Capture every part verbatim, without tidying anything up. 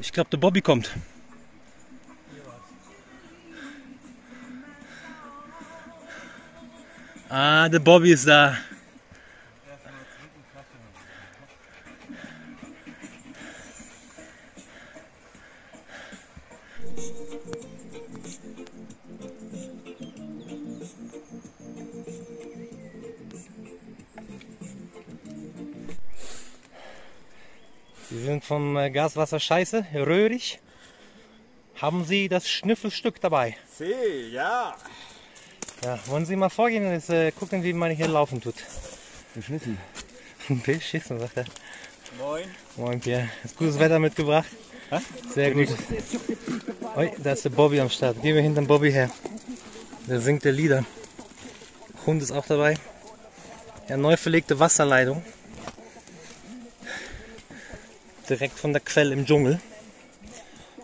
Ich glaube, der Bobby kommt. Ah, der Bobby ist da. Sie sind vom Gaswasser Scheiße, röhrig. Haben Sie das Schnüffelstück dabei? Sie, ja. Ja, wollen Sie mal vorgehen und jetzt äh, gucken, wie man hier laufen tut. Beschissen. Beschissen, sagt er. Moin. Moin, Pierre. Ist gutes Wetter mitgebracht. Ha? Sehr gut. Oi, da ist der Bobby am Start. Gehen wir hinter dem Bobby her. Der singt der Lieder. Hund ist auch dabei. Ja, neu verlegte Wasserleitung. Direkt von der Quelle im Dschungel.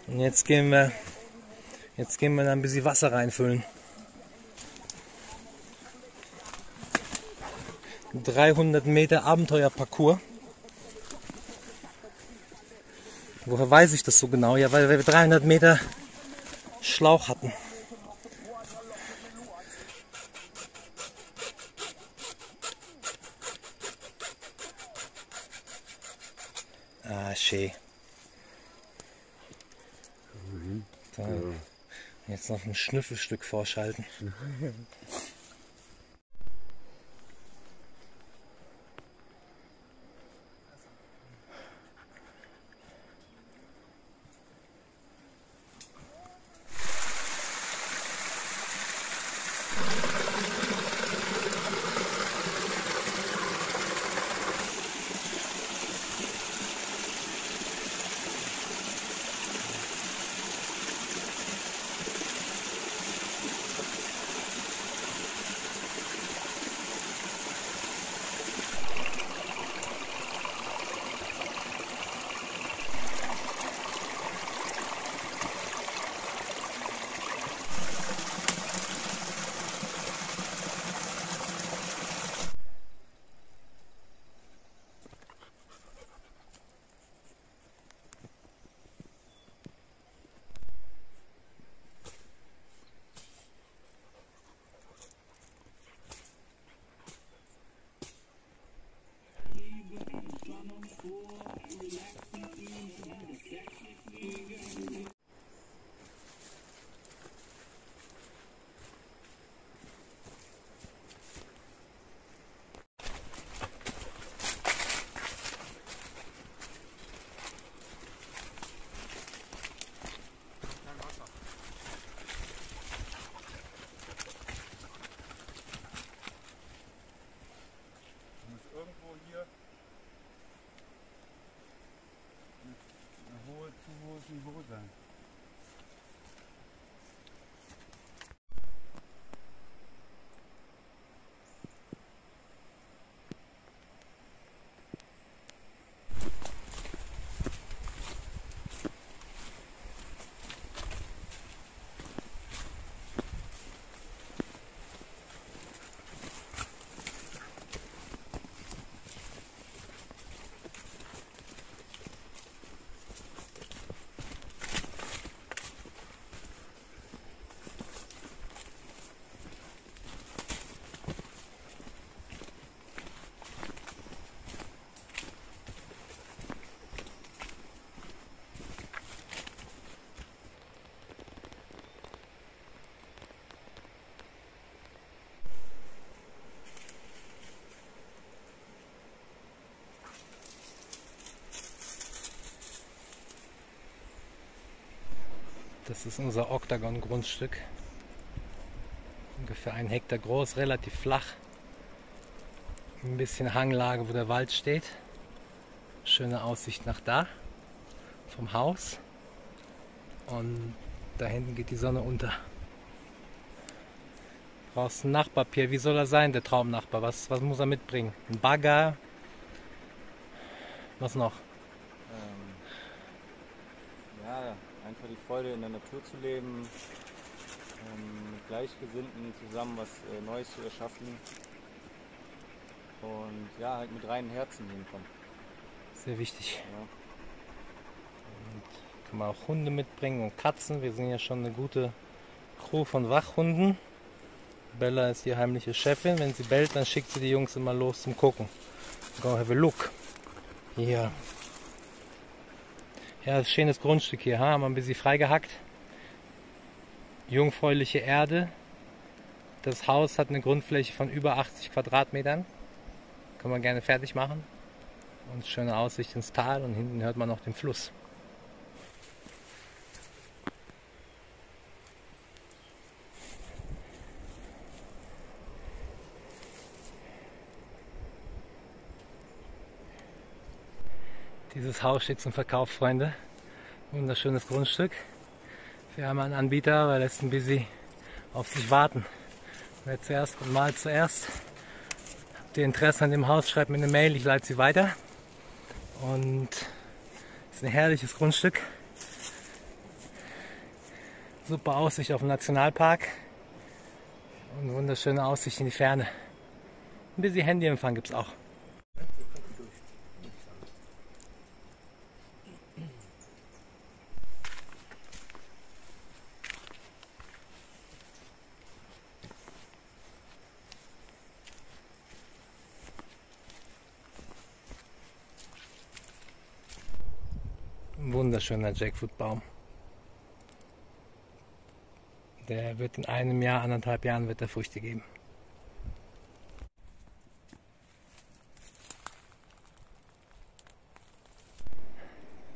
Und jetzt gehen wir, jetzt gehen wir da ein bisschen Wasser reinfüllen. dreihundert Meter Abenteuerparcours. Woher weiß ich das so genau? Ja, weil wir dreihundert Meter Schlauch hatten. Ah, schön. Da. Jetzt noch ein Schnüffelstück vorschalten. Das ist unser Oktagon-Grundstück, ungefähr ein Hektar groß, relativ flach, ein bisschen Hanglage, wo der Wald steht, schöne Aussicht nach da vom Haus und da hinten geht die Sonne unter. Du brauchst ein Nachbarpapier, wie soll er sein, der Traumnachbar, was, was muss er mitbringen? Ein Bagger, was noch? Einfach die Freude, in der Natur zu leben, ähm, mit Gleichgesinnten zusammen was äh, Neues zu erschaffen und ja, halt mit reinem Herzen hinkommen. Sehr wichtig. Ja. Und kann man auch Hunde mitbringen und Katzen. Wir sind ja schon eine gute Crew von Wachhunden. Bella ist die heimliche Chefin. Wenn sie bellt, dann schickt sie die Jungs immer los zum Gucken. Go have a look. Ja. Ja, das ist ein schönes Grundstück hier. Ha? Haben wir ein bisschen freigehackt. Jungfräuliche Erde. Das Haus hat eine Grundfläche von über achtzig Quadratmetern. Kann man gerne fertig machen. Und schöne Aussicht ins Tal und hinten hört man noch den Fluss. Dieses Haus steht zum Verkauf, Freunde. Wunderschönes Grundstück. Wir haben einen Anbieter, weil er lässt ein bisschen auf sich warten. Wer zuerst und mal zuerst. Habt ihr Interesse an dem Haus, schreibt mir eine Mail, ich leite sie weiter. Und es ist ein herrliches Grundstück. Super Aussicht auf den Nationalpark. Und wunderschöne Aussicht in die Ferne. Ein bisschen Handyempfang gibt es auch. Wunderschöner Jackfruitbaum. Der wird in einem Jahr, anderthalb Jahren wird er Früchte geben.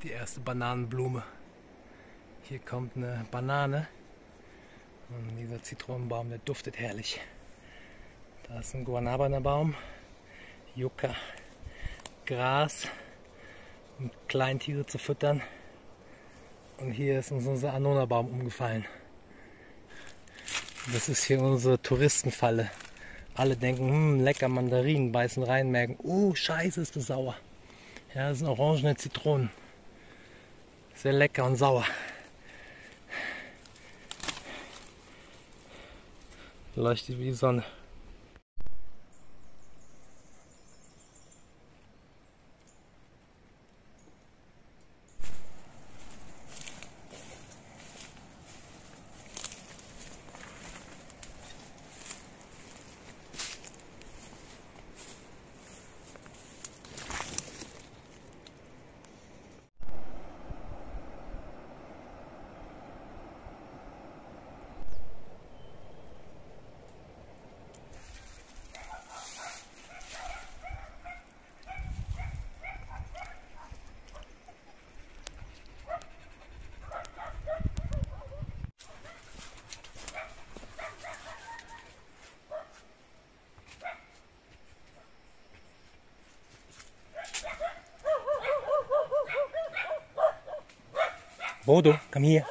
Die erste Bananenblume. Hier kommt eine Banane. Und dieser Zitronenbaum, der duftet herrlich. Da ist ein Guanabana-Baum, Yucca, Gras, um Kleintiere zu füttern. Und hier ist uns unser Anona-Baum umgefallen. Das ist hier unsere Touristenfalle. Alle denken, hm, lecker Mandarinen, beißen rein, merken, oh, scheiße, ist das sauer. Ja, das sind orangene Zitronen. Sehr lecker und sauer. Leuchtet wie die Sonne. Bodo, komm hier.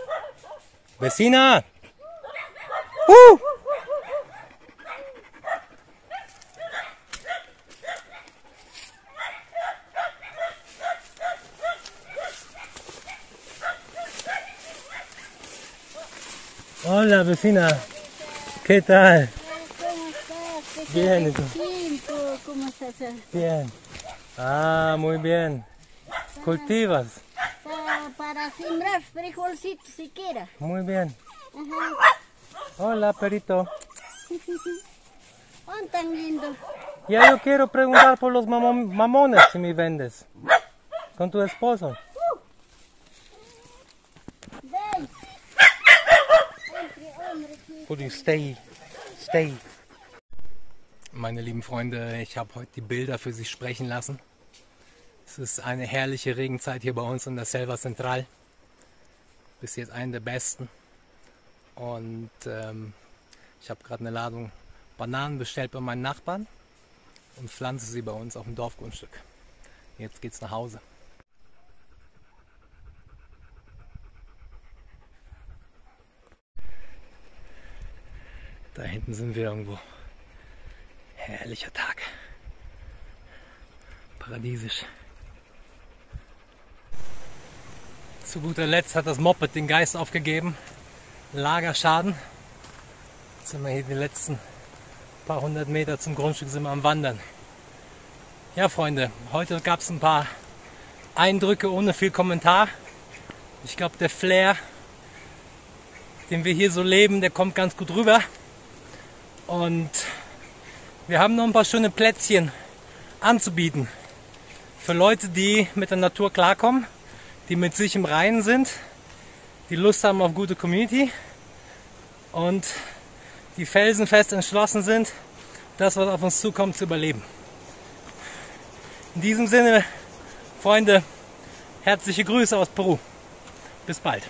Bessina! Uh! Hola, Bessina. ¿Qué tal? Bien, ¿y tú? ¿Cómo estás? Bien. Ah, muy bien. ¿Cultivas? Para sembrar frijolcitos siquiera. Muy bien. Ajá. Hola, perito. ¿Cómo están viendo? Ya yo quiero preguntar por los mamon mamones si me vendes. Con tu esposo. Ven. Hombre, stay. Stay. Meine lieben Freunde, ich habe heute die Bilder für Sie sprechen lassen. Es ist eine herrliche Regenzeit hier bei uns in der Selva Central. Bis jetzt eine der besten. Und ähm, ich habe gerade eine Ladung Bananen bestellt bei meinen Nachbarn und pflanze sie bei uns auf dem Dorfgrundstück. Jetzt geht's nach Hause. Da hinten sind wir irgendwo. Herrlicher Tag. Paradiesisch. Zu guter Letzt hat das Moped den Geist aufgegeben. Lagerschaden. Jetzt sind wir hier die letzten paar hundert Meter zum Grundstück sind wir am Wandern. Ja, Freunde, heute gab es ein paar Eindrücke ohne viel Kommentar. Ich glaube, der Flair, den wir hier so leben, der kommt ganz gut rüber. Und wir haben noch ein paar schöne Plätzchen anzubieten. Für Leute, die mit der Natur klarkommen, die mit sich im Reinen sind, die Lust haben auf gute Community und die felsenfest entschlossen sind, das, was auf uns zukommt, zu überleben. In diesem Sinne, Freunde, herzliche Grüße aus Peru. Bis bald.